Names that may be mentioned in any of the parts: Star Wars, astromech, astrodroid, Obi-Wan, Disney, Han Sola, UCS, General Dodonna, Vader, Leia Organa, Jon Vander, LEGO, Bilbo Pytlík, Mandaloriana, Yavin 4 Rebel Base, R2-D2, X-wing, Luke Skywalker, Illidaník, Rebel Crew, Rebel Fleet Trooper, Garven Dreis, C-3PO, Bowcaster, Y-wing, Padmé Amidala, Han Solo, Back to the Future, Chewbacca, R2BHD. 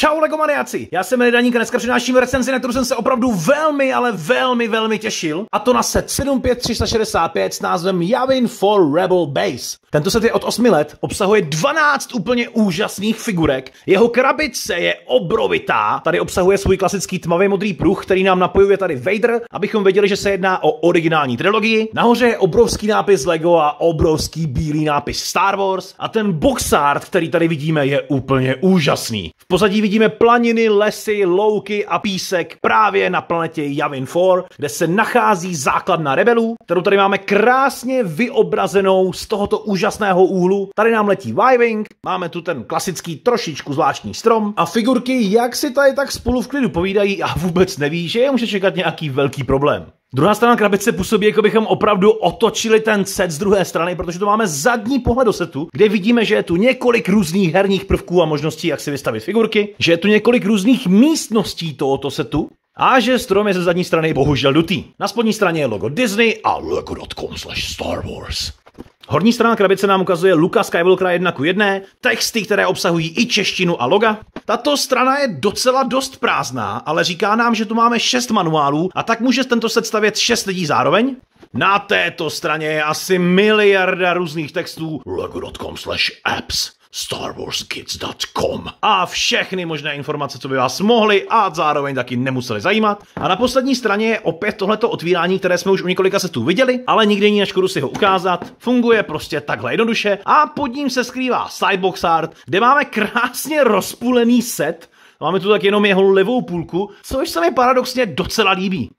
Čau legomaniaci, já jsem Illidaník a dneska přináším recenzi, na kterou jsem se opravdu velmi těšil, a to na set 75365 s názvem Yavin 4 Rebel Base. Tento set je od 8 let, obsahuje 12 úplně úžasných figurek, jeho krabice je obrovitá, tady obsahuje svůj klasický tmavě modrý pruh, který nám napojuje tady Vader, abychom věděli, že se jedná o originální trilogii, nahoře je obrovský nápis LEGO a obrovský bílý nápis Star Wars a ten box art, který tady vidíme, je úplně úžasný. V pozadí vidíme planiny, lesy, louky a písek právě na planetě Yavin 4, kde se nachází základna rebelů, kterou tady máme krásně vyobrazenou z tohoto úžasného úhlu. Tady nám letí Y-wing, máme tu ten klasický trošičku zvláštní strom a figurky, jak si tady tak spolu v klidu povídají a vůbec neví, že je může čekat nějaký velký problém. Druhá strana krabice působí, jako bychom opravdu otočili ten set z druhé strany, protože to máme zadní pohled do setu, kde vidíme, že je tu několik různých herních prvků a možností, jak si vystavit figurky, že je tu několik různých místností tohoto setu a že strom je ze zadní strany bohužel dutý. Na spodní straně je logo Disney a lego.com/Star Wars. Horní strana krabice nám ukazuje Luka Skywalkera 1:1, texty, které obsahují i češtinu a loga. Tato strana je docela dost prázdná, ale říká nám, že tu máme 6 manuálů a tak může tento set stavět 6 lidí zároveň. Na této straně je asi miliarda různých textů lego.com/apps, starwarskids.com a všechny možné informace, co by vás mohly a zároveň taky nemuseli zajímat. A na poslední straně je opět tohleto otvírání, které jsme už u několika setů viděli, ale nikdy není na škodu si ho ukázat. Funguje prostě takhle jednoduše a pod ním se skrývá sidebox art, kde máme krásně rozpůlený set. Máme tu tak jenom jeho levou půlku, což se mi paradoxně docela líbí.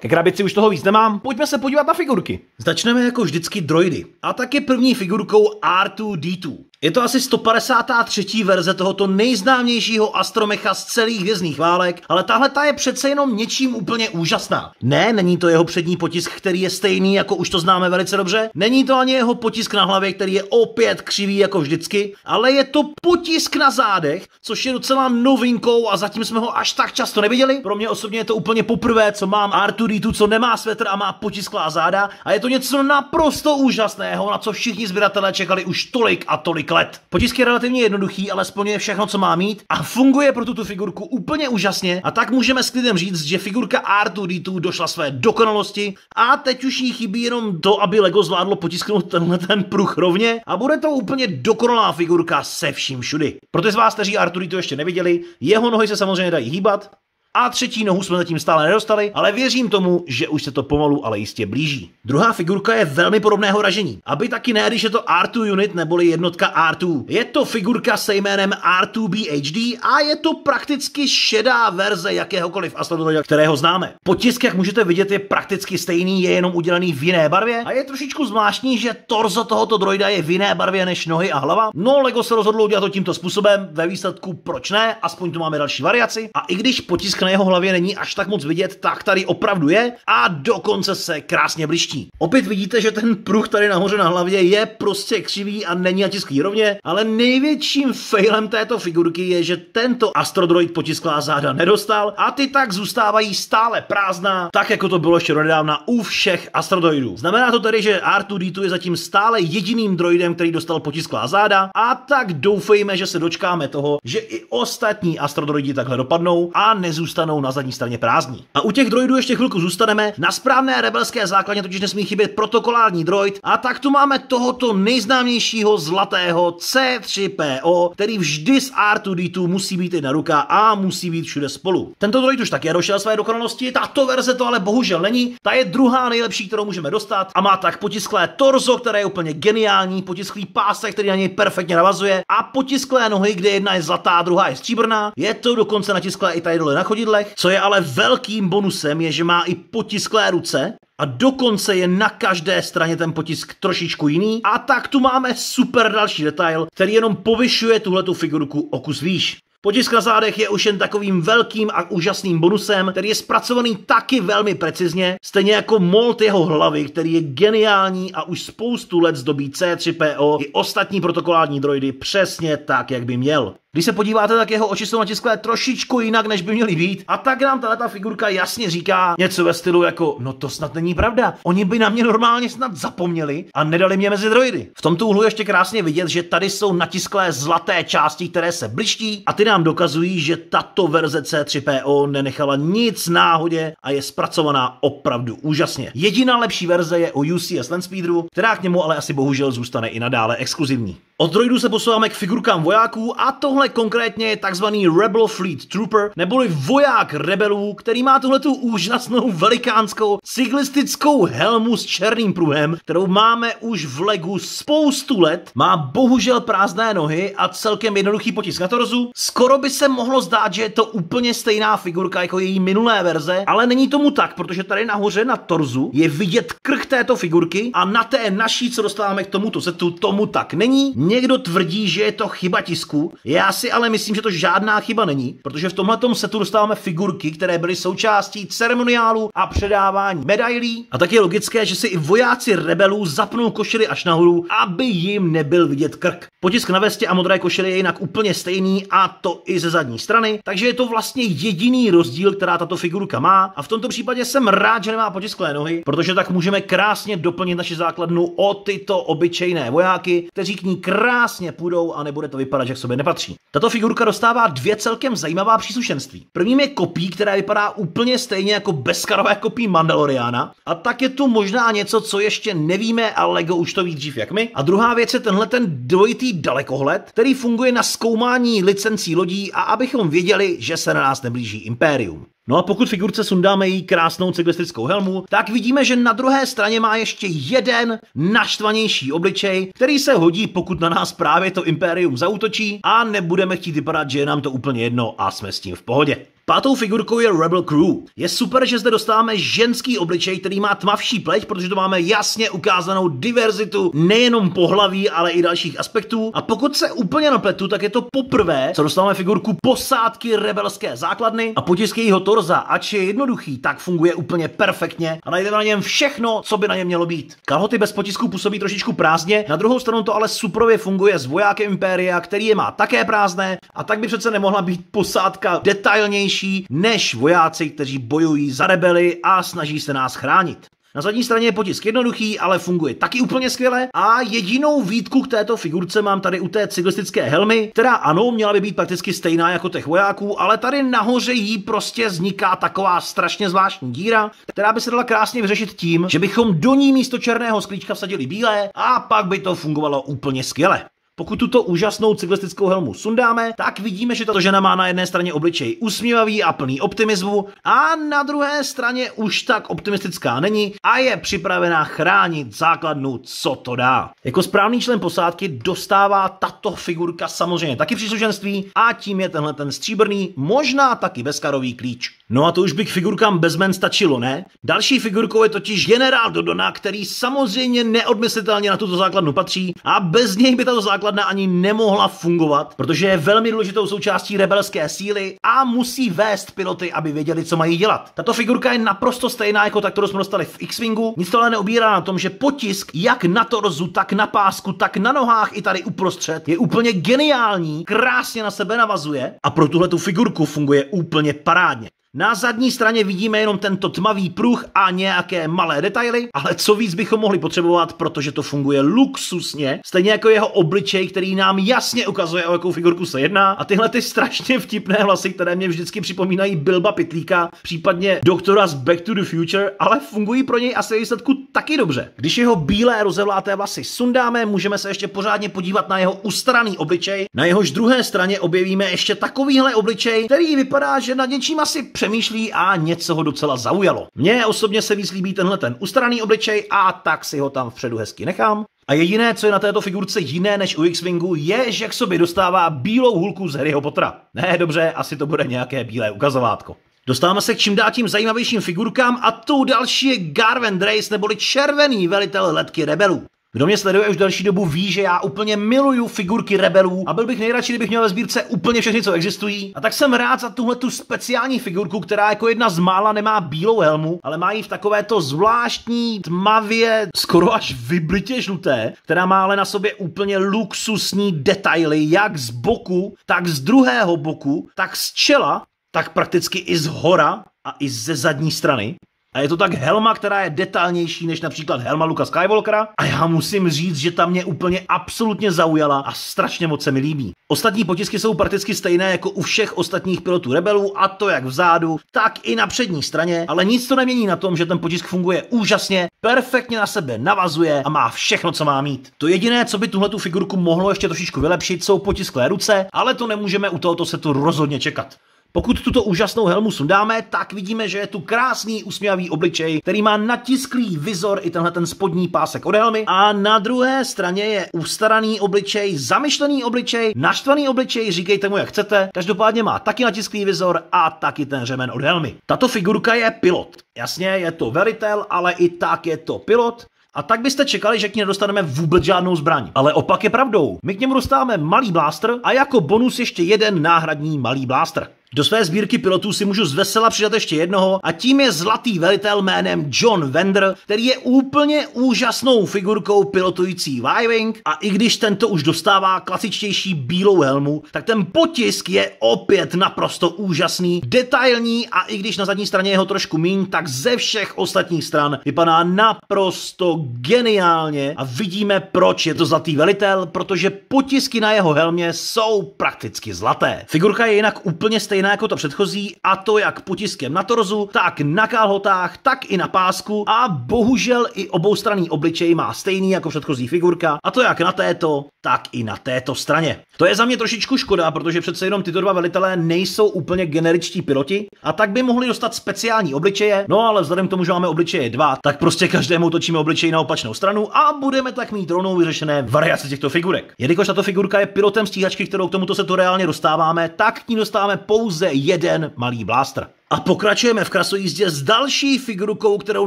Ke krabici už toho víc nemám, pojďme se podívat na figurky. Začneme jako vždycky droidy. A taky první figurkou R2-D2. Je to asi 153. verze tohoto nejznámějšího astromecha z celých hvězdných válek, ale tahle je přece jenom něčím úplně úžasná. Ne, není to jeho přední potisk, který je stejný, jako už to známe velice dobře, není to ani jeho potisk na hlavě, který je opět křivý jako vždycky, ale je to potisk na zádech, což je docela novinkou a zatím jsme ho až tak často neviděli. Pro mě osobně je to úplně poprvé, co mám R2D2, co nemá svetr a má potisklá záda, a je to něco naprosto úžasného, na co všichni sběratelé čekali už tolik a tolik let. Potisk je relativně jednoduchý, ale splňuje všechno, co má mít a funguje pro tuto figurku úplně úžasně, a tak můžeme s klidem říct, že figurka R2D2 došla své dokonalosti a teď už jí chybí jenom to, aby LEGO zvládlo potisknout tenhle ten pruh rovně a bude to úplně dokonalá figurka se vším všudy. Pro ty z vás, kteří R2D2 ještě neviděli, jeho nohy se samozřejmě dají hýbat a třetí nohu jsme zatím stále nedostali, ale věřím tomu, že už se to pomalu, ale jistě blíží. Druhá figurka je velmi podobného ražení. Aby taky ne, když je to R2 unit neboli jednotka R2. Je to figurka se jménem R2BHD a je to prakticky šedá verze jakéhokoliv asteroida, kterého známe. Potisk, jak můžete vidět, je prakticky stejný, je jenom udělaný v jiné barvě a je trošičku zvláštní, že torzo tohoto droida je v jiné barvě než nohy a hlava. No, LEGO se rozhodlo udělat to tímto způsobem, ve výsledku proč ne, aspoň tu máme další variaci. A i když potisk na jeho hlavě není až tak moc vidět, tak tady opravdu je a dokonce se krásně bliští. Opět vidíte, že ten pruh tady nahoře na hlavě je prostě křivý a není natisklý rovně, ale největším failem této figurky je, že tento astrodroid potisklá záda nedostal a ty tak zůstávají stále prázdná, tak jako to bylo ještě donedávna u všech astrodroidů. Znamená to tedy, že R2D2 je zatím stále jediným droidem, který dostal potisklá záda, a tak doufejme, že se dočkáme toho, že i ostatní astrodroidi takhle dopadnou a zůstanou na zadní straně prázdní. A u těch droidů ještě chvilku zůstaneme, na správné rebelské základně totiž nesmí chybět protokolární droid, a tak tu máme tohoto nejznámějšího zlatého C-3PO, který vždy z R2D2 musí být jedna ruka a musí být všude spolu. Tento droid už také došel své dokonalosti, tato verze to ale bohužel není, ta je druhá nejlepší, kterou můžeme dostat, a má tak potisklé torzo, které je úplně geniální, potisklý pásek, který na něj perfektně navazuje, a potisklé nohy, kde jedna je zlatá, druhá je stříbrná, je to dokonce natisklé i tady dole na chodidlech. Co je ale velkým bonusem, je, že má i potisklé ruce a dokonce je na každé straně ten potisk trošičku jiný, a tak tu máme super další detail, který jenom povyšuje tuhletu figurku o kus výš. Potisk na zádech je už jen takovým velkým a úžasným bonusem, který je zpracovaný taky velmi precizně, stejně jako mold jeho hlavy, který je geniální a už spoustu let zdobí C3PO i ostatní protokolární droidy přesně tak, jak by měl. Když se podíváte, tak jeho oči jsou natisklé trošičku jinak, než by měly být. A tak nám tato figurka jasně říká něco ve stylu jako, no to snad není pravda. Oni by na mě normálně snad zapomněli a nedali mě mezi droidy. V tomto úhlu ještě krásně vidět, že tady jsou natisklé zlaté části, které se bliští a ty nám dokazují, že tato verze C3PO nenechala nic náhodě a je zpracovaná opravdu úžasně. Jediná lepší verze je u UCS Landspeederu, která k němu ale asi bohužel zůstane i nadále exkluzivní. Od droidů se posouváme k figurkám vojáků a tohle konkrétně je takzvaný Rebel Fleet Trooper, neboli voják rebelů, který má tuhletu úžasnou velikánskou cyklistickou helmu s černým pruhem, kterou máme už v LEGU spoustu let, má bohužel prázdné nohy a celkem jednoduchý potisk na torzu. Skoro by se mohlo zdát, že je to úplně stejná figurka jako její minulé verze, ale není tomu tak, protože tady nahoře na torzu je vidět krk této figurky a na té naší, co dostáváme k tomuto setu, tomu tak není. Někdo tvrdí, že je to chyba tisku, já si ale myslím, že to žádná chyba není, protože v tomhletom setu dostáváme figurky, které byly součástí ceremoniálu a předávání medailí. A tak je logické, že si i vojáci rebelů zapnou košili až nahoru, aby jim nebyl vidět krk. Potisk na vestě a modré košili je jinak úplně stejný, a to i ze zadní strany, takže je to vlastně jediný rozdíl, která tato figurka má. A v tomto případě jsem rád, že nemá potisklé nohy, protože tak můžeme krásně doplnit naši základnu o tyto obyčejné vojáky, kteří k ní krásně půjdou a nebude to vypadat, že k sobě nepatří. Tato figurka dostává dvě celkem zajímavá příslušenství. Prvním je kopí, která vypadá úplně stejně jako bezkarové kopí Mandaloriana, a tak je tu možná něco, co ještě nevíme, ale LEGO už to ví dřív jak my. A druhá věc je tenhle ten dvojitý dalekohled, který funguje na zkoumání licencí lodí a abychom věděli, že se na nás neblíží Impérium. No a pokud figurce sundáme její krásnou cyklistickou helmu, tak vidíme, že na druhé straně má ještě jeden naštvanější obličej, který se hodí, pokud na nás právě to Impérium zaútočí a nebudeme chtít vypadat, že je nám to úplně jedno a jsme s tím v pohodě. Pátou figurkou je Rebel Crew. Je super, že zde dostáváme ženský obličej, který má tmavší pleť, protože to máme jasně ukázanou diverzitu nejenom pohlaví, ale i dalších aspektů. A pokud se úplně napletu, tak je to poprvé, co dostáváme figurku posádky rebelské základny a potisk jejího torza, ač je jednoduchý, tak funguje úplně perfektně a najdeme na něm všechno, co by na něm mělo být. Kalhoty bez potisku působí trošičku prázdně, na druhou stranu to ale suprově funguje s vojákem Impéria, který je má také prázdné, a tak by přece nemohla být posádka detailnější než vojáci, kteří bojují za rebely a snaží se nás chránit. Na zadní straně je potisk jednoduchý, ale funguje taky úplně skvěle. A jedinou výtku k této figurce mám tady u té cyklistické helmy, která ano, měla by být prakticky stejná jako těch vojáků, ale tady nahoře jí prostě vzniká taková strašně zvláštní díra, která by se dala krásně vyřešit tím, že bychom do ní místo černého sklíčka vsadili bílé a pak by to fungovalo úplně skvěle. Pokud tuto úžasnou cyklistickou helmu sundáme, tak vidíme, že tato žena má na jedné straně obličej usmívavý a plný optimismu a na druhé straně už tak optimistická není a je připravená chránit základnu, co to dá. Jako správný člen posádky dostává tato figurka samozřejmě taky příslušenství a tím je tenhle ten stříbrný, možná taky bezkarový klíč. No a to už by k figurkám bez men stačilo, ne? Další figurkou je totiž generál Dodonna, který samozřejmě neodmyslitelně na tuto základnu patří a bez něj by tato základna ani nemohla fungovat, protože je velmi důležitou součástí rebelské síly a musí vést piloty, aby věděli, co mají dělat. Tato figurka je naprosto stejná jako ta, kterou jsme dostali v X-wingu, nic to ale neubírá na tom, že potisk jak na torzu, tak na pásku, tak na nohách i tady uprostřed je úplně geniální, krásně na sebe navazuje a pro tuhletu figurku funguje úplně parádně. Na zadní straně vidíme jenom tento tmavý pruh a nějaké malé detaily, ale co víc bychom mohli potřebovat, protože to funguje luxusně, stejně jako jeho obličej, který nám jasně ukazuje, o jakou figurku se jedná, a tyhle ty strašně vtipné hlasy, které mě vždycky připomínají Bilba Pytlíka, případně doktora z Back to the Future, ale fungují pro něj asi výsledku taky dobře. Když jeho bílé rozevláté vlasy sundáme, můžeme se ještě pořádně podívat na jeho ustraný obličej, na jehož druhé straně objevíme ještě takovýhle obličej, který vypadá, že nad něčím asi přemýšlí a něco ho docela zaujalo. Mně osobně se víc líbí tenhle ten ustraný obličej a tak si ho tam vpředu hezky nechám. A jediné, co je na této figurce jiné než u X-wingu, je, že k sobě dostává bílou hulku z Harryho Pottera. Ne, dobře, asi to bude nějaké bílé ukazovátko. Dostáváme se k čím dál tím zajímavějším figurkám a tou další je Garven Dreis, neboli červený velitel letky rebelů. Kdo mě sleduje už další dobu, ví, že já úplně miluju figurky rebelů a byl bych nejradši, kdybych měl ve sbírce úplně všechny, co existují. A tak jsem rád za tuhletu speciální figurku, která jako jedna z mála nemá bílou helmu, ale má ji v takovéto zvláštní, tmavě, skoro až vyblitě žluté, která má ale na sobě úplně luxusní detaily, jak z boku, tak z druhého boku, tak z čela, tak prakticky i z hora a i ze zadní strany. A je to tak helma, která je detailnější než například helma Luka Skywalkera a já musím říct, že ta mě úplně absolutně zaujala a strašně moc se mi líbí. Ostatní potisky jsou prakticky stejné jako u všech ostatních pilotů rebelů, a to jak vzadu, tak i na přední straně, ale nic to nemění na tom, že ten potisk funguje úžasně, perfektně na sebe navazuje a má všechno, co má mít. To jediné, co by tuhletu figurku mohlo ještě trošičku vylepšit, jsou potisklé ruce, ale to nemůžeme u tohoto setu rozhodně čekat. Pokud tuto úžasnou helmu sundáme, tak vidíme, že je tu krásný usměvavý obličej, který má natisklý vizor i tenhle ten spodní pásek od helmy a na druhé straně je ustaraný obličej, zamyšlený obličej, naštvaný obličej, říkejte mu jak chcete, každopádně má taky natisklý vizor a taky ten řemen od helmy. Tato figurka je pilot, jasně je to velitel, ale i tak je to pilot. A tak byste čekali, že k ní nedostaneme vůbec žádnou zbraň. Ale opak je pravdou. My k němu dostáváme malý blástr a jako bonus ještě jeden náhradní malý blástr. Do své sbírky pilotů si můžu zvesela přidat ještě jednoho a tím je zlatý velitel jménem Jon Vander, který je úplně úžasnou figurkou pilotující Y-wing a i když tento už dostává klasičtější bílou helmu, tak ten potisk je opět naprosto úžasný, detailní a i když na zadní straně je ho trošku míň, tak ze všech ostatních stran vypadá naprosto geniálně a vidíme, proč je to zlatý velitel, protože potisky na jeho helmě jsou prakticky zlaté. Figurka je jinak úplně stejná jako to předchozí a to jak potiskem na torzu, tak na kalhotách, tak i na pásku a bohužel i oboustranný obličej má stejný jako předchozí figurka a to jak na této, tak i na této straně. To je za mě trošičku škoda, protože přece jenom tyto dva velitelé nejsou úplně generičtí piloti a tak by mohli dostat speciální obličeje, no ale vzhledem k tomu, že máme obličeje dva, tak prostě každému točíme obličej na opačnou stranu a budeme tak mít rovnou vyřešené variace těchto figurek. Jelikož tato figurka je pilotem stíhačky, kterou k tomuto se to reálně dostáváme, tak k ní dostáváme pouze jeden malý blástr. A pokračujeme v krasojízdě s další figurkou, kterou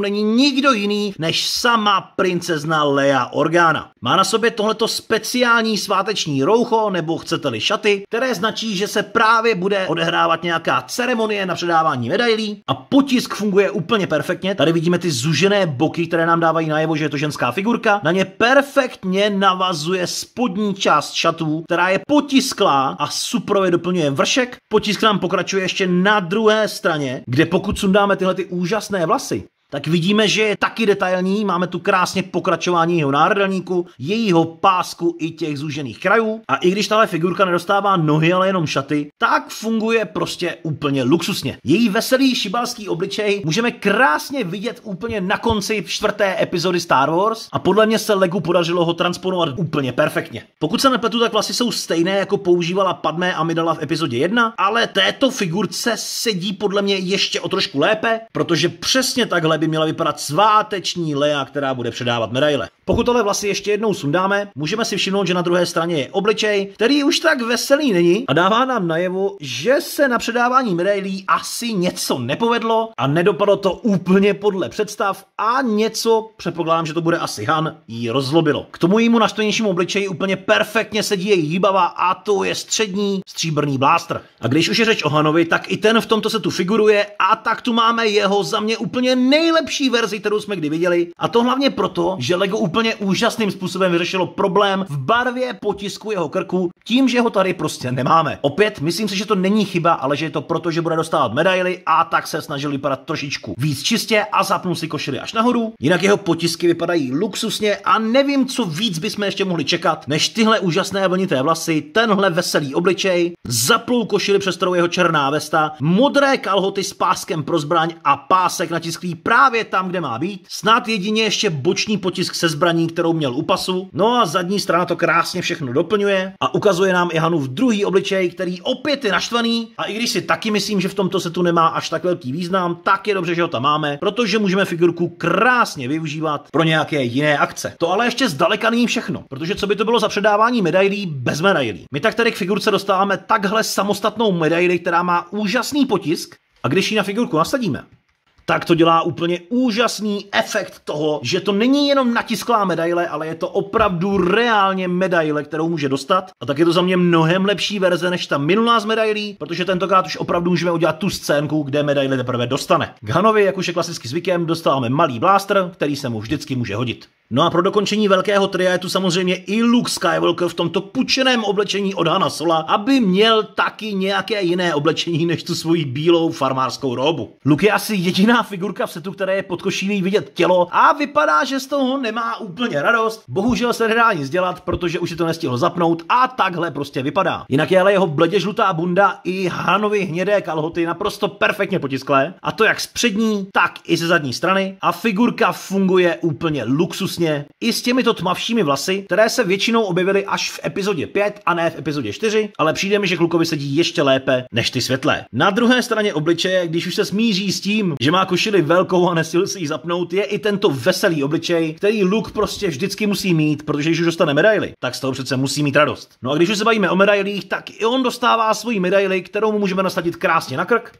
není nikdo jiný než sama princezna Leia Organa. Má na sobě tohleto speciální sváteční roucho, nebo chcete-li šaty, které značí, že se právě bude odehrávat nějaká ceremonie na předávání medailí a potisk funguje úplně perfektně. Tady vidíme ty zužené boky, které nám dávají najevo, že je to ženská figurka. Na ně perfektně navazuje spodní část šatů, která je potisklá a suprově doplňuje vršek. Potisk nám pokračuje ještě na druhé straně, kde pokud sundáme tyhle ty úžasné vlasy, tak vidíme, že je taky detailní, máme tu krásně pokračování jeho náhrdelníku, jejího pásku i těch zúžených krajů a i když tahle figurka nedostává nohy, ale jenom šaty, tak funguje prostě úplně luxusně. Její veselý šibalský obličej můžeme krásně vidět úplně na konci čtvrté epizody Star Wars a podle mě se LEGO podařilo ho transponovat úplně perfektně. Pokud se nepletu, tak vlasy jsou stejné, jako používala Padmé Amidala v epizodě 1, ale této figurce sedí podle mě ještě o trošku lépe, protože přesně takhle by měla vypadat sváteční Leia, která bude předávat medaile. Pokud ale vlasy ještě jednou sundáme, můžeme si všimnout, že na druhé straně je obličej, který už tak veselý není a dává nám najevo, že se na předávání medailí asi něco nepovedlo a nedopadlo to úplně podle představ a něco, předpokládám, že to bude asi Han, jí rozlobilo. K tomu jejímu naštvanějšímu obličeji úplně perfektně sedí její výbava a to je střední stříbrný blástr. A když už je řeč o Hanovi, tak i ten v tomto se tu figuruje a tak tu máme jeho za mě úplně nejlepší verzi, kterou jsme kdy viděli, a to hlavně proto, že LEGO úplně úžasným způsobem vyřešilo problém v barvě potisku jeho krku, tím, že ho tady prostě nemáme. Opět, myslím si, že to není chyba, ale že je to proto, že bude dostávat medaily a tak se snažil vypadat trošičku víc čistě a zapnul si košili až nahoru. Jinak jeho potisky vypadají luxusně a nevím, co víc bychom ještě mohli čekat, než tyhle úžasné vlnité vlasy, tenhle veselý obličej, zaplul košili, přes kterou jeho černá vesta, modré kalhoty s páskem pro zbraň a pásek natisklý právě tam, kde má být, snad jedině ještě boční potisk se zbraní, kterou měl u pasu, no a zadní strana to krásně všechno doplňuje a ukazuje nám i Hanův druhý obličej, který opět je naštvaný a i když si taky myslím, že v tomto setu nemá až tak velký význam, tak je dobře, že ho tam máme, protože můžeme figurku krásně využívat pro nějaké jiné akce. To ale ještě zdaleka není všechno, protože co by to bylo za předávání medailí bez medailí. My tak tady k figurce dostáváme takhle samostatnou medaili, která má úžasný potisk a když ji na figurku nasadíme, tak to dělá úplně úžasný efekt toho, že to není jenom natisklá medaile, ale je to opravdu reálně medaile, kterou může dostat. A tak je to za mě mnohem lepší verze než ta minulá z medailí, protože tentokrát už opravdu můžeme udělat tu scénku, kde medaile teprve dostane. K Hanovi, jak už je klasicky zvykem, dostáváme malý bláster, který se mu vždycky může hodit. No a pro dokončení velkého tria je tu samozřejmě i Luke Skywalker v tomto pučeném oblečení od Hana Sola, aby měl taky nějaké jiné oblečení než tu svoji bílou farmářskou robu. Luke je asi jediná figurka v setu, které je pod košílí vidět tělo a vypadá, že z toho nemá úplně radost. Bohužel se nedá nic dělat, protože už si to nestihlo zapnout a takhle prostě vypadá. Jinak je ale jeho bledě žlutá bunda i Hanovy hnědé kalhoty naprosto perfektně potisklé, a to jak z přední, tak i ze zadní strany, a figurka funguje úplně luxusně. I s těmito tmavšími vlasy, které se většinou objevily až v epizodě 5 a ne v epizodě 4, ale přijde mi, že klukovi sedí ještě lépe než ty světlé. Na druhé straně obličeje, když už se smíří s tím, že má košili velkou a nesil si ji zapnout, je i tento veselý obličej, který Luke prostě vždycky musí mít, protože když už dostane medaili, tak z toho přece musí mít radost. No a když už se bavíme o medailích, tak i on dostává svoji medaili, kterou mu můžeme nasadit krásně na krk.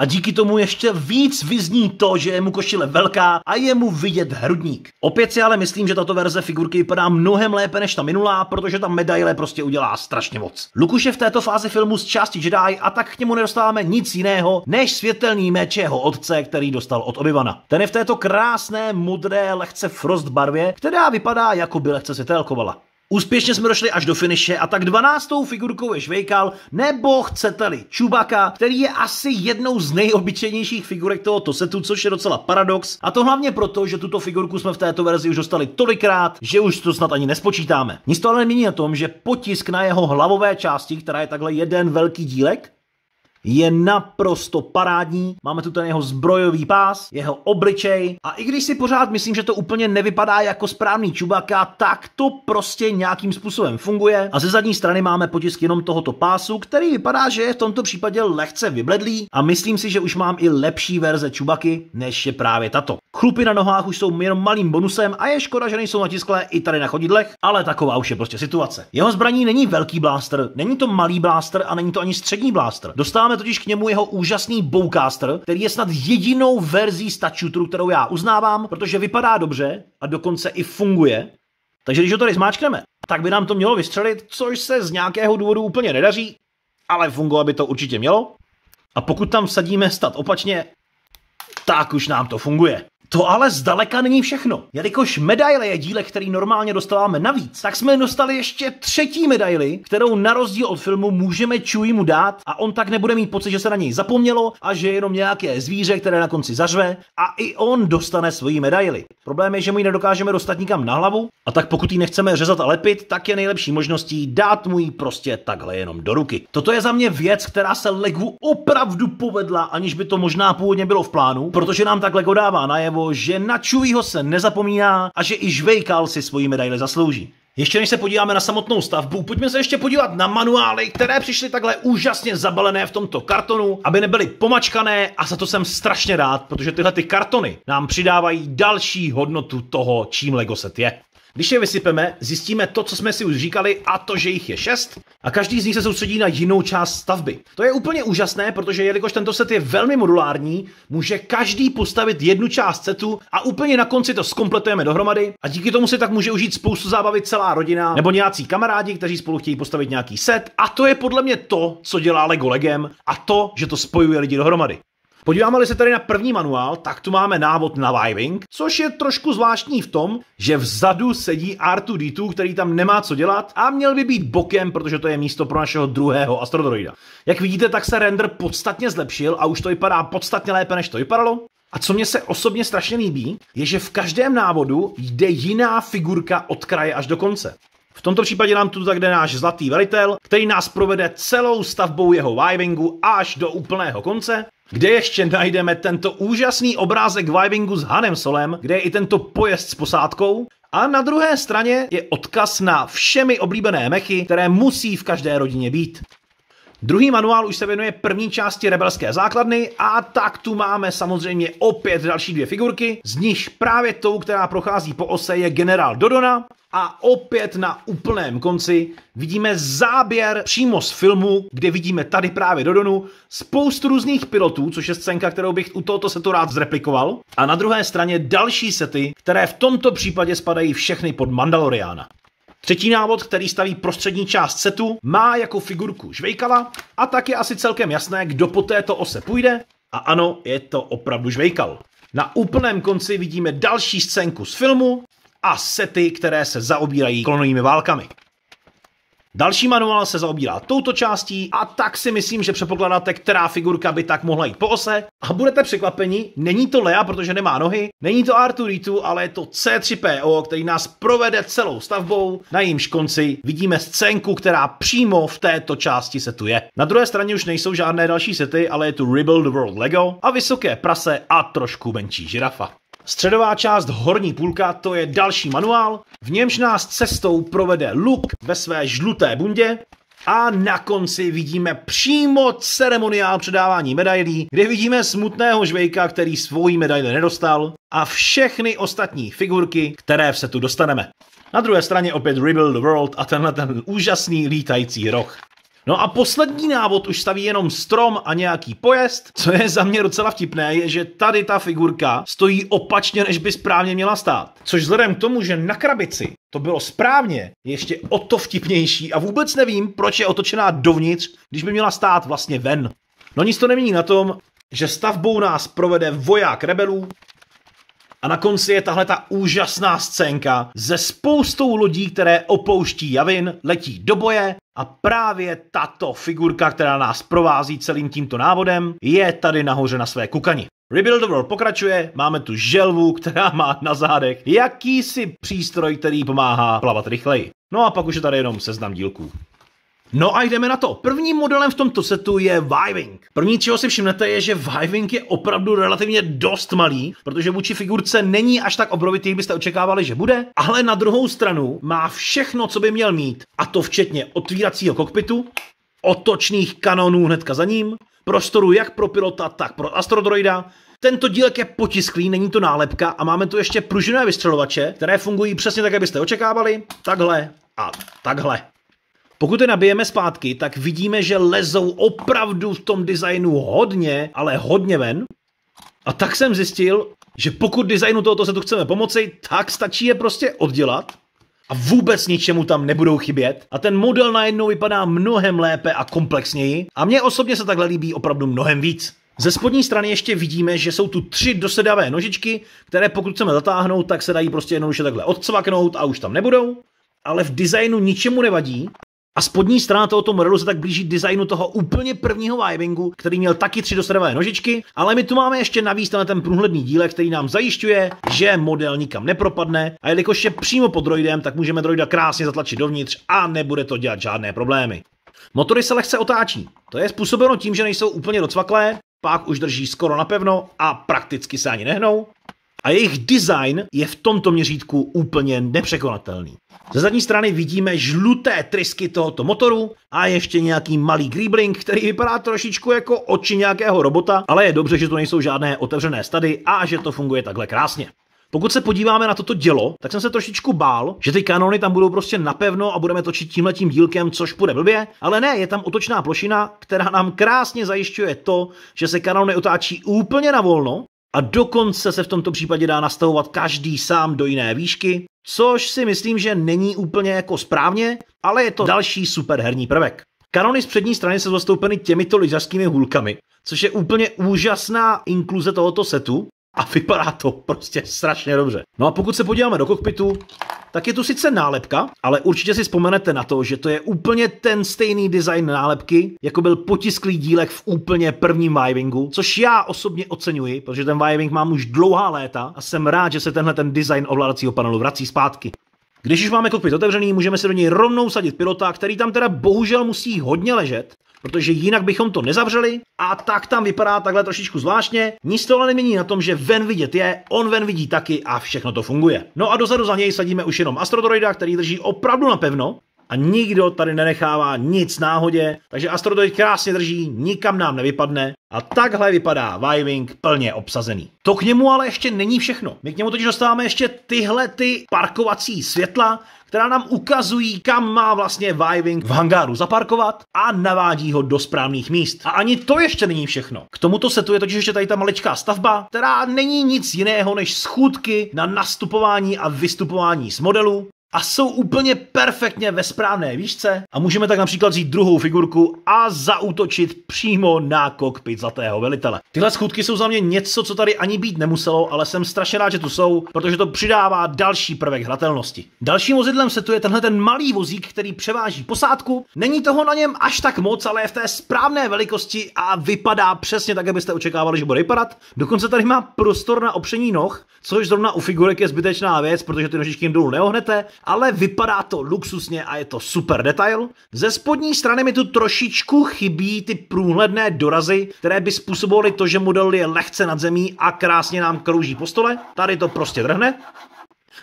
A díky tomu ještě víc vyzní to, že je mu košile velká a je mu vidět hrudník. Opět si ale myslím, že tato verze figurky vypadá mnohem lépe než ta minulá, protože ta medaile prostě udělá strašně moc. Luke už je v této fázi filmu z části Jedi, a tak k němu nedostáváme nic jiného než světelný meč jeho otce, který dostal od Obi-Wana. Ten je v této krásné, modré, lehce frost barvě, která vypadá, jako by lehce světelkovala. Úspěšně jsme došli až do finiše, a tak 12. figurkou je Švejkal, nebo chcete-li Chewbacca, který je asi jednou z nejobyčejnějších figurek tohoto setu, což je docela paradox, a to hlavně proto, že tuto figurku jsme v této verzi už dostali tolikrát, že už to snad ani nespočítáme. Nic to ale nemění na tom, že potisk na jeho hlavové části, která je takhle jeden velký dílek, je naprosto parádní. Máme tu ten jeho zbrojový pás, jeho obličej, a i když si pořád myslím, že to úplně nevypadá jako správný Chewbacca, tak to prostě nějakým způsobem funguje. A ze zadní strany máme potisk jenom tohoto pásu, který vypadá, že je v tomto případě lehce vybledlý, a myslím si, že už mám i lepší verze Chewbacky, než je právě tato. Chlupy na nohách už jsou jenom malým bonusem a je škoda, že nejsou natisklé i tady na chodidlech, ale taková už je prostě situace. Jeho zbraní není velký bláster, není to malý bláster a není to ani střední bláster. Dostáváme totiž k němu jeho úžasný Bowcaster, který je snad jedinou verzí stačutru, kterou já uznávám, protože vypadá dobře a dokonce i funguje. Takže když ho tady zmáčkneme, tak by nám to mělo vystřelit, což se z nějakého důvodu úplně nedaří, ale fungovat by to určitě mělo. A pokud tam vsadíme stat opačně, tak už nám to funguje. To ale zdaleka není všechno. Jelikož medaile je dílek, který normálně dostáváme navíc, tak jsme dostali ještě třetí medaili, kterou na rozdíl od filmu můžeme Chewie mu dát, a on tak nebude mít pocit, že se na něj zapomnělo a že je jenom nějaké zvíře, které na konci zařve, a i on dostane svoji medaili. Problém je, že mu ji nedokážeme dostat nikam na hlavu, a tak pokud ji nechceme řezat a lepit, tak je nejlepší možností dát mu ji prostě takhle jenom do ruky. Toto je za mě věc, která se LEGU opravdu povedla, aniž by to možná původně bylo v plánu, protože nám tak LEGO dává najevo, že na Chewieho se nezapomíná a že i Žvejkal si svoji medaile zaslouží. Ještě než se podíváme na samotnou stavbu, pojďme se ještě podívat na manuály, které přišly takhle úžasně zabalené v tomto kartonu, aby nebyly pomačkané, a za to jsem strašně rád, protože tyhle ty kartony nám přidávají další hodnotu toho, čím LEGO set je. Když je vysypeme, zjistíme to, co jsme si už říkali, a to, že jich je 6, a každý z nich se soustředí na jinou část stavby. To je úplně úžasné, protože jelikož tento set je velmi modulární, může každý postavit jednu část setu a úplně na konci to zkompletujeme dohromady, a díky tomu si tak může užít spoustu zábavy celá rodina nebo nějací kamarádi, kteří spolu chtějí postavit nějaký set, a to je podle mě to, co dělá LEGO legem, a to, že to spojuje lidi dohromady. Podíváme-li se tady na první manuál, tak tu máme návod na Y-wing, což je trošku zvláštní v tom, že vzadu sedí R2-D2, který tam nemá co dělat a měl by být bokem, protože to je místo pro našeho druhého astrodroida. Jak vidíte, tak se render podstatně zlepšil a už to vypadá podstatně lépe, než to vypadalo. A co mě se osobně strašně líbí, je, že v každém návodu jde jiná figurka od kraje až do konce. V tomto případě nám tu tak jde náš zlatý velitel, který nás provede celou stavbou jeho Y-wingu až do úplného konce, kde ještě najdeme tento úžasný obrázek Y-wingu s Hanem Solem, kde je i tento pojezd s posádkou, a na druhé straně je odkaz na všemi oblíbené mechy, které musí v každé rodině být. Druhý manuál už se věnuje první části rebelské základny a tak tu máme samozřejmě opět další dvě figurky, z nichž právě tou, která prochází po ose, je generál Dodonna a opět na úplném konci vidíme záběr přímo z filmu, kde vidíme tady právě Dodonu, spoustu různých pilotů, což je scénka, kterou bych u tohoto setu rád zreplikoval, a na druhé straně další sety, které v tomto případě spadají všechny pod Mandaloriana. Třetí návod, který staví prostřední část setu, má jako figurku žvejkala a tak je asi celkem jasné, kdo po této ose půjde. A ano, je to opravdu žvejkal. Na úplném konci vidíme další scénku z filmu a sety, které se zaobírají klonovými válkami. Další manuál se zaobírá touto částí a tak si myslím, že předpokládáte, která figurka by tak mohla jít po ose. A budete překvapeni, není to Leia, protože nemá nohy, není to R2-D2, ale je to C-3PO, který nás provede celou stavbou, na jejímž konci vidíme scénku, která přímo v této části setu je. Na druhé straně už nejsou žádné další sety, ale je tu Rebuild the World LEGO a vysoké prase a trošku menší žirafa. Středová část, horní půlka, to je další manuál, v němž nás cestou provede Luke ve své žluté bundě a na konci vidíme přímo ceremoniál předávání medailí, kde vidíme smutného žvejka, který svoji medaili nedostal, a všechny ostatní figurky, které se tu dostaneme. Na druhé straně opět Rebuild the World a tenhle ten úžasný lítající roh. No a poslední návod už staví jenom strom a nějaký pojezd. Co je za mě docela vtipné, je, že tady ta figurka stojí opačně, než by správně měla stát. Což vzhledem k tomu, že na krabici to bylo správně, ještě o to vtipnější a vůbec nevím, proč je otočená dovnitř, když by měla stát vlastně ven. No nic to nemění na tom, že stavbou nás provede voják rebelů a na konci je tahle ta úžasná scénka se spoustou lodí, které opouští Yavin, letí do boje. A právě tato figurka, která nás provází celým tímto návodem, je tady nahoře na své kukani. Rebuild the World pokračuje, máme tu želvu, která má na zádech jakýsi přístroj, který pomáhá plavat rychleji. No a pak už je tady jenom seznam dílků. No a jdeme na to. Prvním modelem v tomto setu je Y-wing. První, čeho si všimnete, je, že Y-wing je opravdu relativně dost malý, protože vůči figurce není až tak obrovitý, jak byste očekávali, že bude, ale na druhou stranu má všechno, co by měl mít, a to včetně otvíracího kokpitu, otočných kanonů hnedka za ním, prostoru jak pro pilota, tak pro astrodroida. Tento dílek je potisklý, není to nálepka a máme tu ještě pružinové vystřelovače, které fungují přesně tak, jak byste očekávali, takhle a takhle. Pokud je nabijeme zpátky, tak vidíme, že lezou opravdu v tom designu hodně, ale hodně ven. A tak jsem zjistil, že pokud designu tohoto setu chceme pomoci, tak stačí je prostě oddělat a vůbec ničemu tam nebudou chybět. A ten model najednou vypadá mnohem lépe a komplexněji a mně osobně se takhle líbí opravdu mnohem víc. Ze spodní strany ještě vidíme, že jsou tu tři dosedavé nožičky, které pokud chceme zatáhnout, tak se dají prostě jednoduše takhle odcvaknout a už tam nebudou, ale v designu ničemu nevadí. A spodní strana tohoto modelu se tak blíží designu toho úplně prvního Y-wingu, který měl taky tři dosedavé nožičky, ale my tu máme ještě navíc na ten průhledný dílek, který nám zajišťuje, že model nikam nepropadne, a jelikož je přímo pod droidem, tak můžeme droida krásně zatlačit dovnitř a nebude to dělat žádné problémy. Motory se lehce otáčí. To je způsobeno tím, že nejsou úplně docvaklé, pák už drží skoro napevno a prakticky se ani nehnou. A jejich design je v tomto měřítku úplně nepřekonatelný. Ze zadní strany vidíme žluté trysky tohoto motoru a ještě nějaký malý greebling, který vypadá trošičku jako oči nějakého robota, ale je dobře, že to nejsou žádné otevřené stady a že to funguje takhle krásně. Pokud se podíváme na toto dělo, tak jsem se trošičku bál, že ty kanony tam budou prostě napevno a budeme točit tímhletím dílkem, což půjde blbě, ale ne, je tam otočná plošina, která nám krásně zajišťuje to, že se kanony otáčí úplně na volno. A dokonce se v tomto případě dá nastavovat každý sám do jiné výšky, což si myslím, že není úplně jako správně, ale je to další super herní prvek. Kanony z přední strany jsou zastoupeny těmito lyžařskými hůlkami, což je úplně úžasná inkluze tohoto setu a vypadá to prostě strašně dobře. No a pokud se podíváme do kokpitu, tak je tu sice nálepka, ale určitě si vzpomenete na to, že to je úplně ten stejný design nálepky, jako byl potisklý dílek v úplně prvním Y-wingu, což já osobně oceňuji, protože ten Y-wing mám už dlouhá léta a jsem rád, že se tenhle ten design ovládacího panelu vrací zpátky. Když už máme kokpit otevřený, můžeme se do něj rovnou sadit pilota, který tam teda bohužel musí hodně ležet, protože jinak bychom to nezavřeli, a tak tam vypadá takhle trošičku zvláštně. Nic toho nemění na tom, že ven vidět je, on ven vidí taky a všechno to funguje. No a dozadu za něj sadíme už jenom astrodroida, který drží opravdu napevno a nikdo tady nenechává nic náhodě, takže Astro to teď krásně drží, nikam nám nevypadne a takhle vypadá Y-wing plně obsazený. To k němu ale ještě není všechno. My k němu totiž dostáváme ještě tyhle ty parkovací světla, která nám ukazují, kam má vlastně Y-wing v hangáru zaparkovat a navádí ho do správných míst. A ani to ještě není všechno. K tomuto setu je totiž ještě tady ta maličká stavba, která není nic jiného než schůdky na nastupování a vystupování z modelu a jsou úplně perfektně ve správné výšce a můžeme tak například vzít druhou figurku a zaútočit přímo na kokpit zlatého velitele. Tyhle schůdky jsou za mě něco, co tady ani být nemuselo, ale jsem strašně rád, že tu jsou, protože to přidává další prvek hratelnosti. Dalším vozidlem setu je tenhle ten malý vozík, který převáží posádku. Není toho na něm až tak moc, ale je v té správné velikosti a vypadá přesně tak, abyste očekávali, že bude vypadat. Dokonce tady má prostor na opření noh, což zrovna u figurek je zbytečná věc, protože ty nožičky jim dolů neohnete. Ale vypadá to luxusně a je to super detail. Ze spodní strany mi tu trošičku chybí ty průhledné dorazy, které by způsobovaly to, že model je lehce nad zemí a krásně nám krouží po stole. Tady to prostě drhne.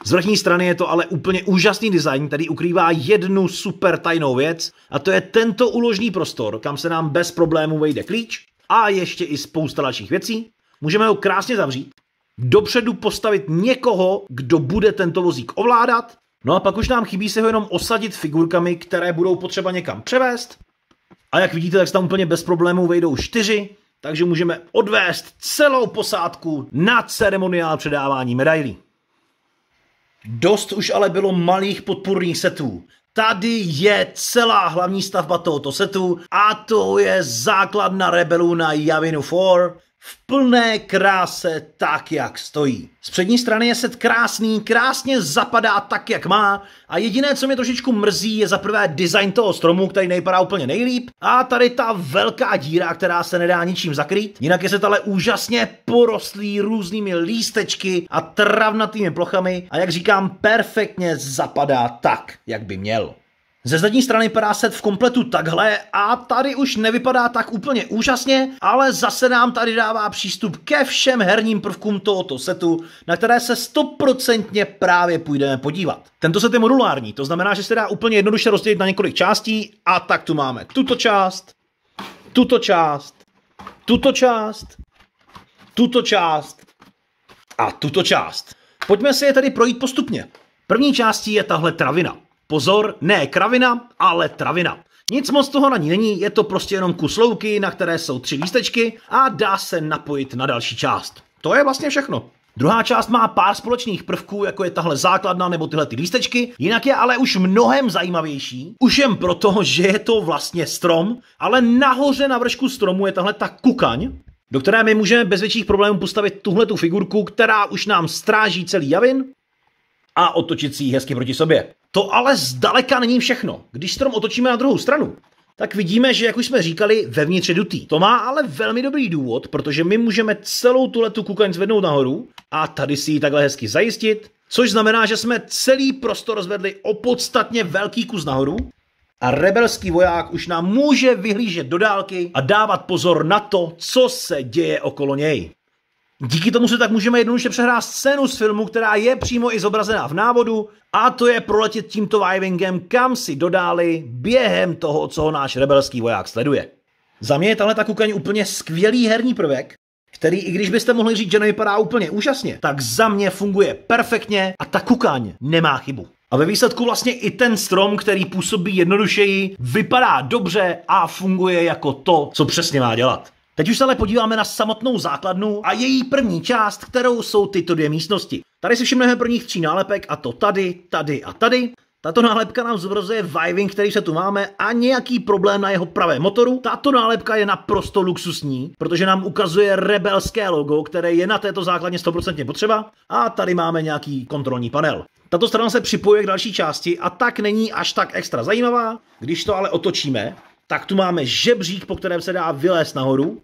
Z vrchní strany je to ale úplně úžasný design, který ukrývá jednu super tajnou věc a to je tento úložný prostor, kam se nám bez problémů vejde klíč a ještě i spousta dalších věcí. Můžeme ho krásně zavřít, dopředu postavit někoho, kdo bude tento vozík ovládat. No a pak už nám chybí se ho jenom osadit figurkami, které budou potřeba někam převést. A jak vidíte, tak se tam úplně bez problémů vejdou 4, takže můžeme odvést celou posádku na ceremoniál předávání medailí. Dost už ale bylo malých podpůrných setů. Tady je celá hlavní stavba tohoto setu a to je základna rebelů na Yavinu 4. V plné kráse tak, jak stojí. Z přední strany je set krásný, krásně zapadá tak, jak má a jediné, co mě trošičku mrzí, je zaprvé design toho stromu, který nejpadá úplně nejlíp a tady ta velká díra, která se nedá ničím zakrýt. Jinak je set ale úžasně porostlý různými lístečky a travnatými plochami a jak říkám, perfektně zapadá tak, jak by měl. Ze zadní strany padá set v kompletu takhle a tady už nevypadá tak úplně úžasně, ale zase nám tady dává přístup ke všem herním prvkům tohoto setu, na které se 100% právě půjdeme podívat. Tento set je modulární, to znamená, že se dá úplně jednoduše rozdělit na několik částí a tak tu máme tuto část, tuto část, tuto část, tuto část a tuto část. Pojďme si je tady projít postupně. První částí je tahle travina. Pozor, ne kravina, ale travina. Nic moc toho na ní není, je to prostě jenom kus louky, na které jsou 3 lístečky a dá se napojit na další část. To je vlastně všechno. Druhá část má pár společných prvků, jako je tahle základna nebo tyhle ty lístečky, jinak je ale už mnohem zajímavější, už jen proto, že je to vlastně strom, ale nahoře na vršku stromu je tahle ta kukaň, do které my můžeme bez větších problémů postavit tuhle tu figurku, která už nám stráží celý Yavin a otočit si ji hezky proti sobě. To ale zdaleka není všechno. Když strom otočíme na druhou stranu, tak vidíme, že jak už jsme říkali, vevnitř je dutý. To má ale velmi dobrý důvod, protože my můžeme celou tuhletu kukaň zvednout nahoru a tady si ji takhle hezky zajistit, což znamená, že jsme celý prostor rozvedli o podstatně velký kus nahoru a rebelský voják už nám může vyhlížet do dálky a dávat pozor na to, co se děje okolo něj. Díky tomu se tak můžeme jednoduše přehrát scénu z filmu, která je přímo i zobrazená v návodu a to je proletět tímto Y-wingem, kam si dodáli během toho, co ho náš rebelský voják sleduje. Za mě je tahle ta kukaň úplně skvělý herní prvek, který, i když byste mohli říct, že nevypadá úplně úžasně, tak za mě funguje perfektně a ta kukaň nemá chybu. A ve výsledku vlastně i ten strom, který působí jednodušeji, vypadá dobře a funguje jako to, co přesně má dělat. Teď už se ale podíváme na samotnou základnu a její první část, kterou jsou tyto 2 místnosti. Tady si všimneme pro nich 3 nálepek a to tady, tady a tady. Tato nálepka nám zobrazuje Y-wing, který se tu máme a nějaký problém na jeho pravém motoru. Tato nálepka je naprosto luxusní, protože nám ukazuje rebelské logo, které je na této základně 100% potřeba. A tady máme nějaký kontrolní panel. Tato strana se připojuje k další části a tak není až tak extra zajímavá. Když to ale otočíme, tak tu máme žebřík, po kterém se dá vylézt nahoru.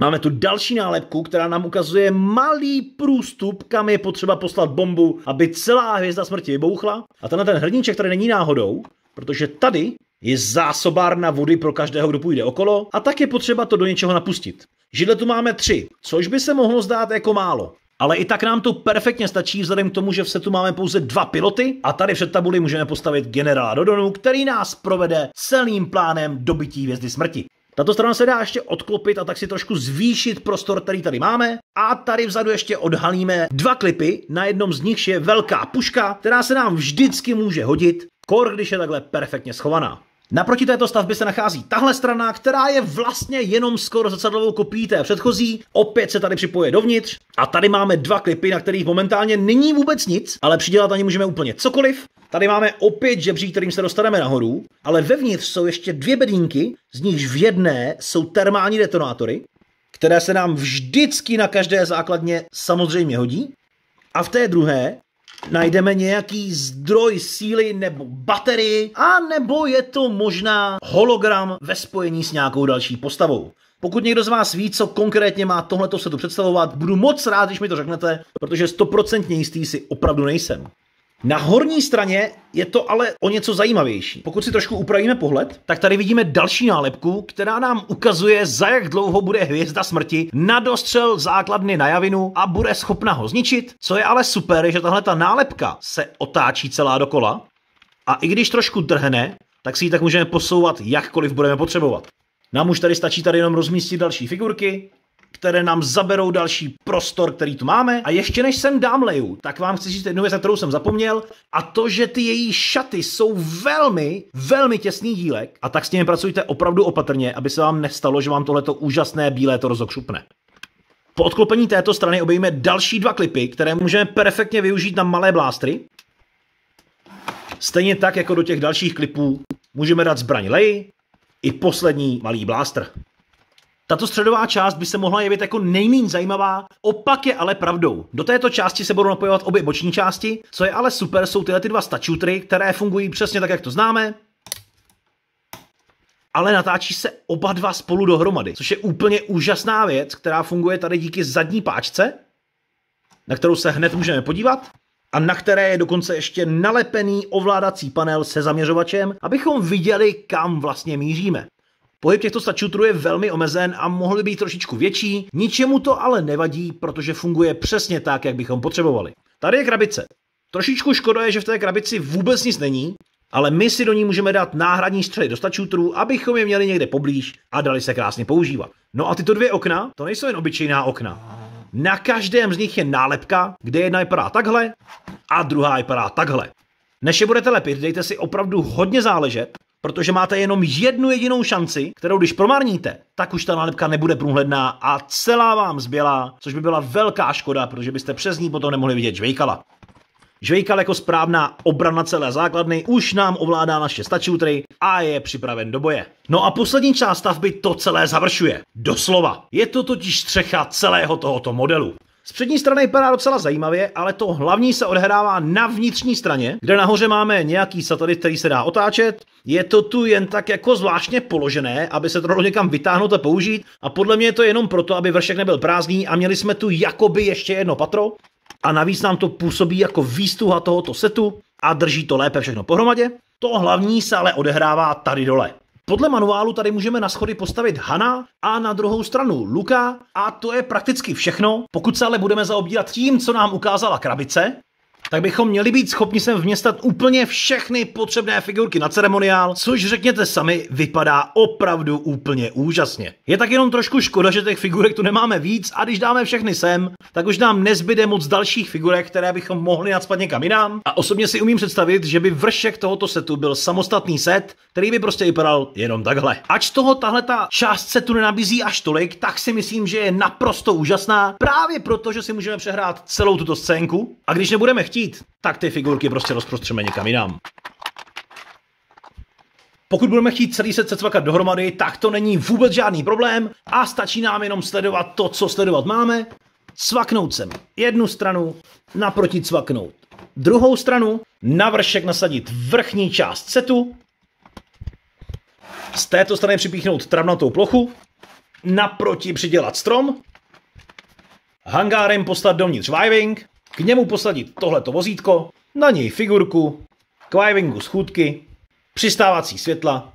Máme tu další nálepku, která nám ukazuje malý průstup, kam je potřeba poslat bombu, aby celá hvězda smrti vybouchla. A tenhle ten hrníček tady není náhodou, protože tady je zásobárna vody pro každého, kdo půjde okolo, a tak je potřeba to do něčeho napustit. Židle tu máme 3, což by se mohlo zdát jako málo. Ale i tak nám to perfektně stačí vzhledem k tomu, že v setu máme pouze dva piloty a tady před tabuli můžeme postavit generála Dodonu, který nás provede silným plánem dobytí Hvězdy smrti. Tato strana se dá ještě odklopit a tak si trošku zvýšit prostor, který tady máme. A tady vzadu ještě odhalíme dva klipy, na jednom z nich je velká puška, která se nám vždycky může hodit, kor když je takhle perfektně schovaná. Naproti této stavbě se nachází tahle strana, která je vlastně jenom skoro zrcadlovou kopií té předchozí, opět se tady připoje dovnitř a tady máme dva klipy, na kterých momentálně není vůbec nic, ale přidělat na ně můžeme úplně cokoliv. Tady máme opět žebřík, kterým se dostaneme nahoru, ale vevnitř jsou ještě dvě bedínky, z nichž v jedné jsou termální detonátory, které se nám vždycky na každé základně samozřejmě hodí, a v té druhé najdeme nějaký zdroj síly nebo baterii, a nebo je to možná hologram ve spojení s nějakou další postavou. Pokud někdo z vás ví, co konkrétně má tohleto setu představovat, budu moc rád, když mi to řeknete, protože 100% jistý si opravdu nejsem. Na horní straně je to ale o něco zajímavější. Pokud si trošku upravíme pohled, tak tady vidíme další nálepku, která nám ukazuje, za jak dlouho bude Hvězda smrti na dostřel základny na Javinu a bude schopna ho zničit. Co je ale super, že tahle ta nálepka se otáčí celá dokola a i když trošku drhne, tak si ji tak můžeme posouvat jakkoliv budeme potřebovat. Nám už tady stačí tady jenom rozmístit další figurky, které nám zaberou další prostor, který tu máme. A ještě než sem dám Leiu, tak vám chci říct jednu věc, na kterou jsem zapomněl, a to, že ty její šaty jsou velmi, velmi těsný dílek a tak s nimi pracujte opravdu opatrně, aby se vám nestalo, že vám tohleto úžasné bílé torzo křupne. Po odklopení této strany obejme další dva klipy, které můžeme perfektně využít na malé blástry. Stejně tak, jako do těch dalších klipů můžeme dát zbraň Leji i poslední malý blástr. Tato středová část by se mohla jevit jako nejméně zajímavá, opak je ale pravdou. Do této části se budou napojovat obě boční části, co je ale super, jsou tyhle dva stačutry, které fungují přesně tak, jak to známe, ale natáčí se oba dva spolu dohromady, což je úplně úžasná věc, která funguje tady díky zadní páčce, na kterou se hned můžeme podívat a na které je dokonce ještě nalepený ovládací panel se zaměřovačem, abychom viděli, kam vlastně míříme. Pohyb těchto stačutrů je velmi omezen a mohl by být trošičku větší, ničemu to ale nevadí, protože funguje přesně tak, jak bychom potřebovali. Tady je krabice. Trošičku škoda je, že v té krabici vůbec nic není, ale my si do ní můžeme dát náhradní střely do stačutrů, abychom je měli někde poblíž a dali se krásně používat. No a tyto dvě okna, to nejsou jen obyčejná okna. Na každém z nich je nálepka, kde jedna vypadá takhle a druhá vypadá takhle. Než je budete lepit, dejte si opravdu hodně záležet, protože máte jenom jednu jedinou šanci, kterou když promarníte, tak už ta nálepka nebude průhledná a celá vám zbělá, což by byla velká škoda, protože byste přes ní potom nemohli vidět žvejkala. Žvejkal jako správná obrana celé základny už nám ovládá naše stačutry a je připraven do boje. No a poslední část stavby to celé završuje. Doslova. Je to totiž střecha celého tohoto modelu. Z přední strany vypadá docela zajímavě, ale to hlavní se odehrává na vnitřní straně, kde nahoře máme nějaký satelit, který se dá otáčet. Je to tu jen tak jako zvláštně položené, aby se to dalo někam vytáhnout a použít. A podle mě je to jenom proto, aby vršek nebyl prázdný a měli jsme tu jakoby ještě jedno patro. A navíc nám to působí jako výstuha tohoto setu a drží to lépe všechno pohromadě. To hlavní se ale odehrává tady dole. Podle manuálu tady můžeme na schody postavit Hana a na druhou stranu Luka a to je prakticky všechno. Pokud se ale budeme zaobírat tím, co nám ukázala krabice, tak bychom měli být schopni sem vměstat úplně všechny potřebné figurky na ceremoniál, což řekněte sami, vypadá opravdu úplně úžasně. Je tak jenom trošku škoda, že těch figurek tu nemáme víc a když dáme všechny sem, tak už nám nezbyde moc dalších figurek, které bychom mohli nacpat někam jinam. A osobně si umím představit, že by vršek tohoto setu byl samostatný set, který by prostě vypadal jenom takhle. Ač toho tahleta část setu nenabízí až tolik, tak si myslím, že je naprosto úžasná, právě proto, že si můžeme přehrát celou tuto scénku a když nebudeme chtít, tak ty figurky prostě rozprostřeme někam jinam. Pokud budeme chtít celý set secvakat dohromady, tak to není vůbec žádný problém a stačí nám jenom sledovat to, co sledovat máme, cvaknout sem jednu stranu, naproti cvaknout druhou stranu, na vršek nasadit vrchní část setu, z této strany připíchnout travnatou plochu, naproti přidělat strom, hangárem poslat dovnitř Y-wing, k němu posadit tohleto vozítko, na něj figurku, k Y-wingu schůdky, přistávací světla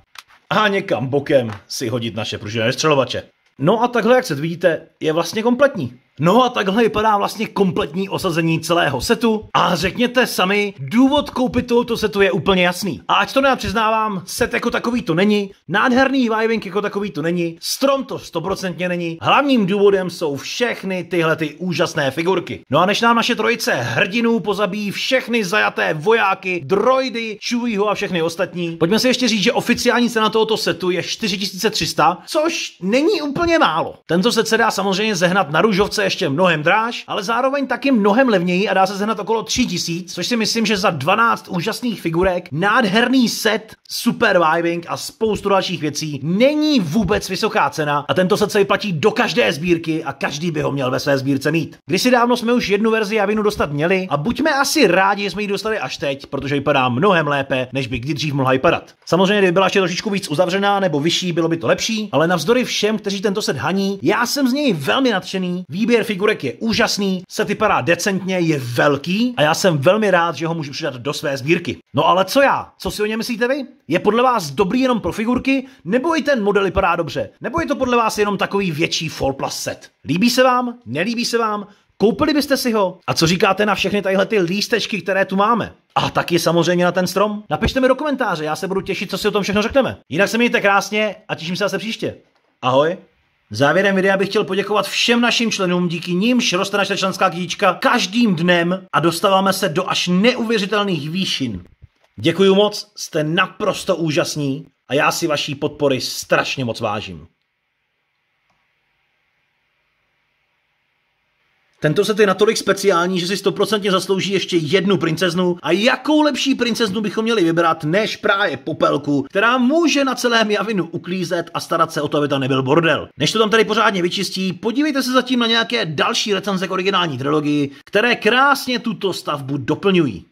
a někam bokem si hodit naše pružné střelovače. No a takhle, jak se vidíte, je vlastně kompletní. No a takhle vypadá vlastně kompletní osazení celého setu a řekněte sami, důvod koupit tohoto setu je úplně jasný. A ať to já přiznávám, set jako takový to není, nádherný Y-wing jako takový to není, strom to 100% není, hlavním důvodem jsou všechny tyhle ty úžasné figurky. No a než nám naše trojice hrdinů pozabíjí všechny zajaté vojáky, droidy, Chewieho a všechny ostatní, pojďme si ještě říct, že oficiální cena tohoto setu je 4300, což není úplně málo. Tento set se dá samozřejmě zehnat na růžovce ještě mnohem dráž, ale zároveň taky mnohem levněji a dá se zehnat okolo 3000, což si myslím, že za 12 úžasných figurek, nádherný set, super vibing a spoustu dalších věcí není vůbec vysoká cena a tento set se vyplatí do každé sbírky a každý by ho měl ve své sbírce mít. Kdysi dávno jsme už jednu verzi Javinu dostat měli a buďme asi rádi, že jsme ji dostali až teď, protože vypadá mnohem lépe, než by kdy dřív mohla vypadat. Samozřejmě, kdyby byla ještě trošičku víc uzavřená nebo vyšší, bylo by to lepší, ale navzdory všem, kteří tento set haní, já jsem z něj velmi nadšený. Výběr figurek je úžasný, set vypadá decentně, je velký a já jsem velmi rád, že ho můžu přidat do své sbírky. No ale co já? Co si o něm myslíte vy? Je podle vás dobrý jenom pro figurky, nebo i ten model vypadá dobře? Nebo je to podle vás jenom takový větší full plus set? Líbí se vám? Nelíbí se vám? Koupili byste si ho? A co říkáte na všechny tadyhle ty lístečky, které tu máme? A taky samozřejmě na ten strom? Napište mi do komentáře, já se budu těšit, co si o tom všechno řekneme. Jinak se mějte krásně a těším se zase příště. Ahoj. Závěrem videa bych chtěl poděkovat všem našim členům, díky nimž roste naše členská knížka každým dnem a dostáváme se do až neuvěřitelných výšin. Děkuji moc, jste naprosto úžasní a já si vaší podpory strašně moc vážím. Tento set je natolik speciální, že si 100% zaslouží ještě jednu princeznu a jakou lepší princeznu bychom měli vybrat než právě Popelku, která může na celém Javinu uklízet a starat se o to, aby tam nebyl bordel. Než to tam tady pořádně vyčistí, podívejte se zatím na nějaké další recenze k originální trilogii, které krásně tuto stavbu doplňují.